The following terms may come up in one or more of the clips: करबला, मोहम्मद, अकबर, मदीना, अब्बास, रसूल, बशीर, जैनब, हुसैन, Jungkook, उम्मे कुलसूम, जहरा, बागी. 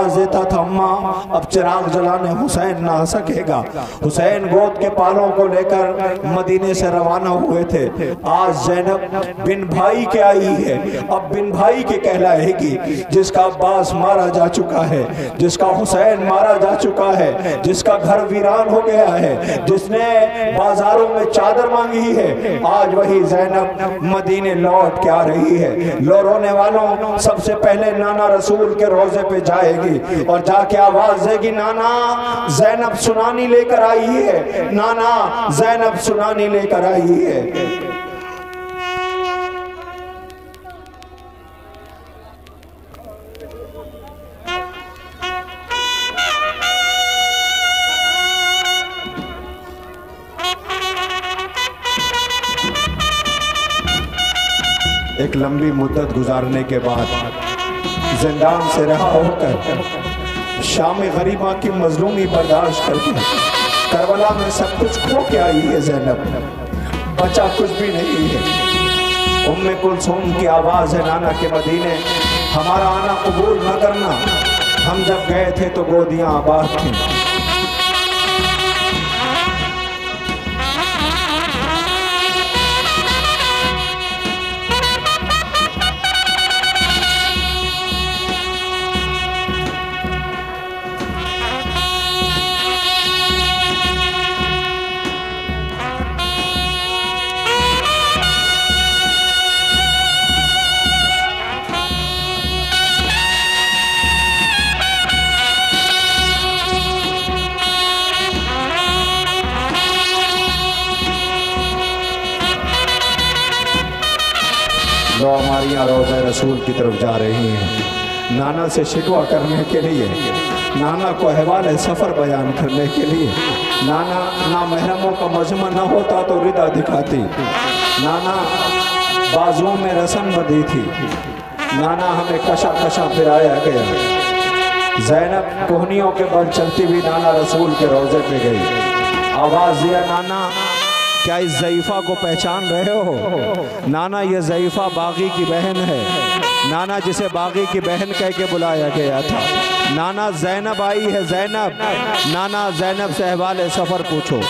और देता था, अम्मा अब चिराग जलाने हुसैन ना सकेगा। हुसैन गोद के पालों को लेकर मदीने से रवाना हुए थे। आज जैनब बिन भाई के आई है, अब बिन भाई के कहलाएगी, जिसका अब्बास मारा जा चुका है, जिसका हुसैन मारा जा चुका है, जिसका घर वीरान हो गया है, जिसने बाजारों में चादर मांगी है। आज वही जैनब मदीने लौट के आ रही है। लो रोने वालों, सबसे पहले नाना रसूल के रोजे पे जाएगी और जाके आवाज देगी, नाना जैनब सुनानी लेकर आई है, नाना जैनब सुनानी लेकर आई है। एक लंबी मुद्दत गुजारने के बाद जिंदान से रहा होकर शाम गरीबा की मजलूमी बर्दाश्त करके करबला में सब कुछ खो के आई है जैनब, बचा कुछ भी नहीं है। उम्मे कुलसूम की आवाज़ है, नाना के मदीने हमारा आना कबूल न करना, हम जब गए थे तो गोदियां आबाद थीं। हमारियाँ रोज़ा रसूल की तरफ जा रही हैं, नाना से शिकवा करने के लिए, नाना को अहवाल सफ़र बयान करने के लिए। नाना ना महरमों का मजमा न होता तो रिदा दिखाती, नाना बाजुओं में रसम बंधी थी, नाना हमें कशा कशा फिराया गया। जैनब कोहनियों के बल चलती हुई नाना रसूल के रोज़े पे गई, आवाज़ दिया, नाना क्या इस ज़ईफ़ा को पहचान रहे हो? नाना ये ज़ईफ़ा बागी की बहन है, नाना जिसे बागी की बहन कह के बुलाया गया था। नाना जैनब आई है, जैनब, नाना जैनब से अहवाल सफ़र पूछो।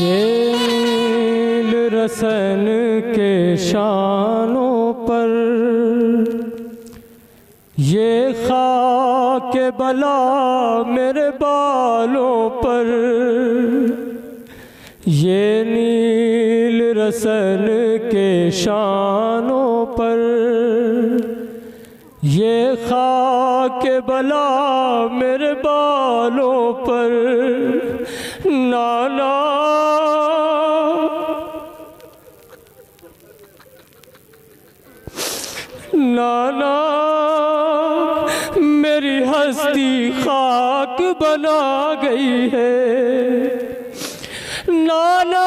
झेल रसन के शानों पर ये खाक बला मेरे बालों पर, ये नील रसन के शानों पर, ये खाक बला मेरे बालों पर, नाना नाना मेरी हस्ती खाक बना गई है, नाना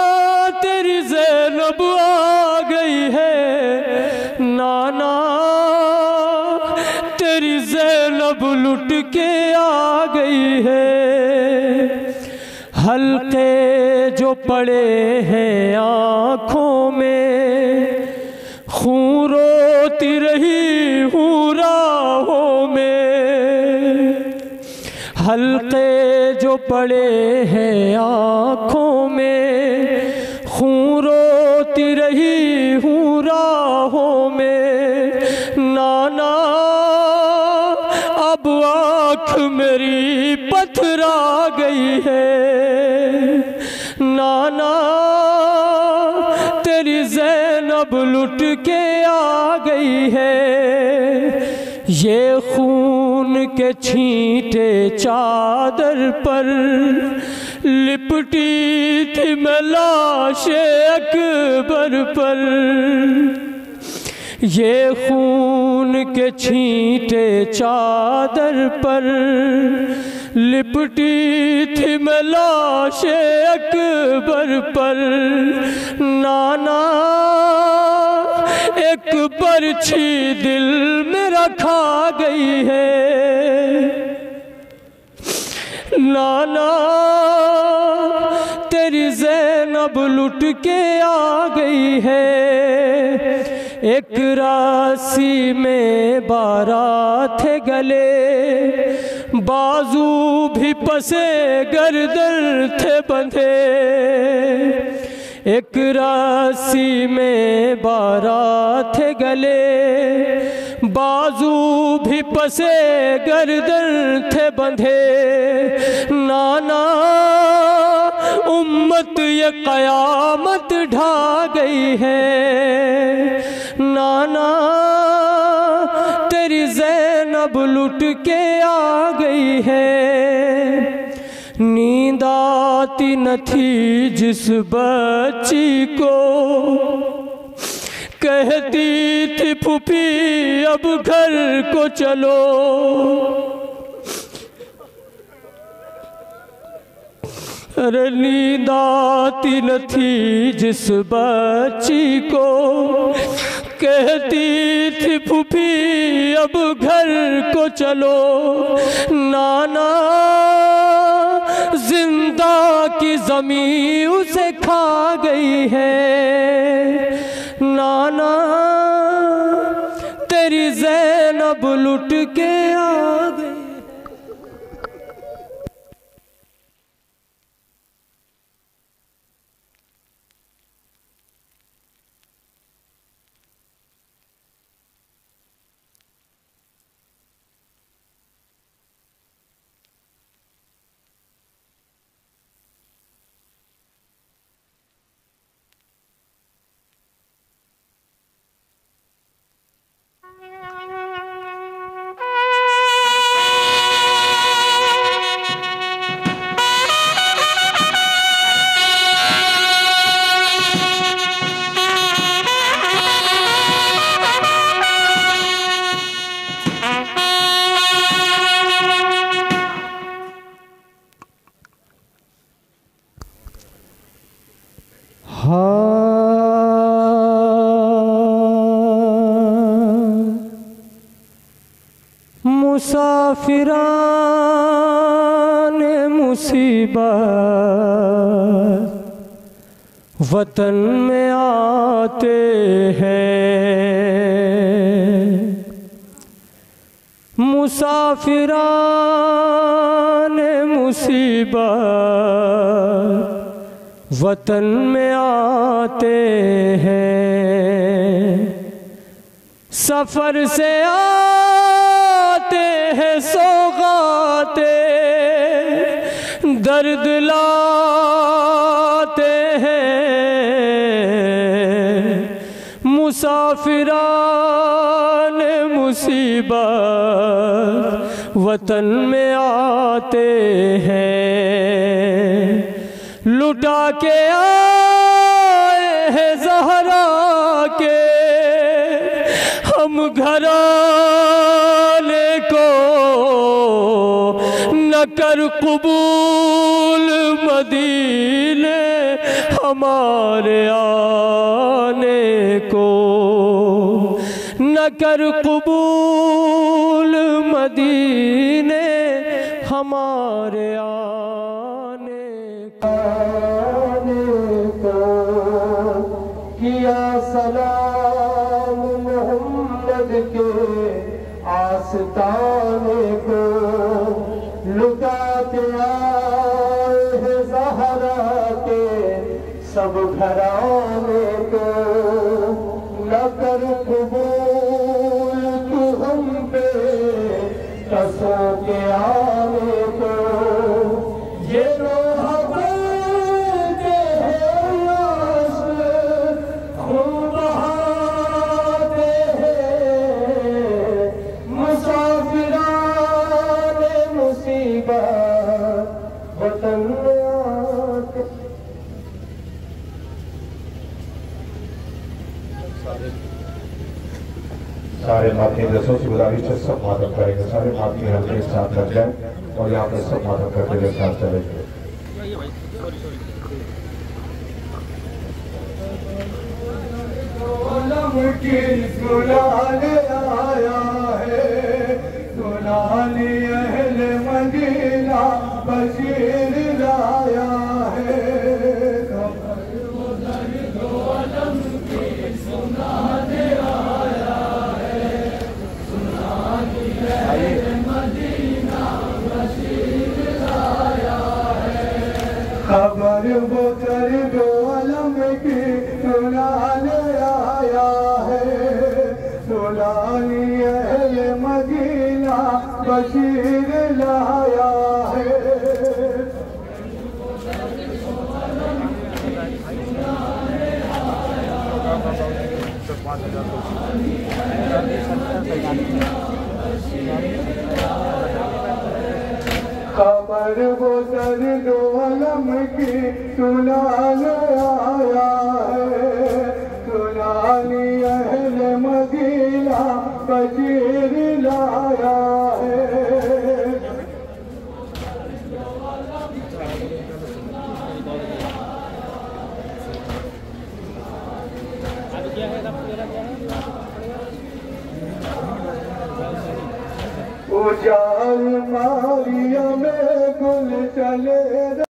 तेरी ज़ैनब आ गई है, नाना तेरी ज़ैनब लुट के आ गई है। हल्के जो पड़े हैं आँखों में, खून रोती रही हूँ राहों में, हल्के जो पड़े हैं आँखों में, खून रोती रही हूँ राहों में, नाना अब आँख मेरी पथरा गई है, नाना तेरी ज़ैनब लुट के आ गई है। ये खून के छींटे चादर पर लिपटी थी मैं लाशे अकबर पर, ये खून के छींटे चादर पर लिपटी थी मैं लाशे अकबर पर, नाना एक पर्ची दिल में रखा गई है, नाना तेरी ज़ैनब लुट के आ गई है। एक रासी में बारात गले, बाजू भी पसे गर्दन थे बंधे। एक रासी में बारात गले, बाजू भी पसे गर्दन थे बंधे। नाना उम्मत ये कयामत ढा गई है, नाना तेरी जैनब लुट के आ गई है। नींद आती न थी जिस बच्ची को, कहती थी फूफी अब घर को चलो। अरे नींद आती न थी जिस बच्ची को, कहती थी फूफी अब घर को चलो। नाना जिंदा की जमी उसे खा गई है, नाना तेरी ज़ैनब लुट के आ गई। मुसाफिरान मुसीबत वतन में आते हैं, मुसाफिरान मुसीबत वतन में आते हैं। सफर से आते हैं सौगाते, दर्द लाते हैं मुसाफिरान मुसीबत वतन में आते हैं। लुटा के आए हैं जहरा के हम घराने को, न कर कबूल मदीने हमारे आने को, न कर कबूल मदीने हमारे आने को। किया सलाम मोहम्मद के आस्ताने को, लुटाते आए हैं जहरा के सब घराने को, न कर कबूल तू हम पे कसो के आने को। ये सारे माथे रसूल से गुजारिश है सब माथा करेंगे, सारे माथे हाथ एक साथ रख जाए और यहाँ पे सब माथा करके एक साथ चलेंगे। आया है सुनाली अहल मदीना बशीर लाया है। सुना खबर वो दो आलम की सुनाने आया है, सुनानी अहले मदीना बशीर लाया है। खबर वो दो आलम की सुनाने आया है, सुनानी अहले मदीना बशीर लाया है। उजाल मारिया में गुल चले।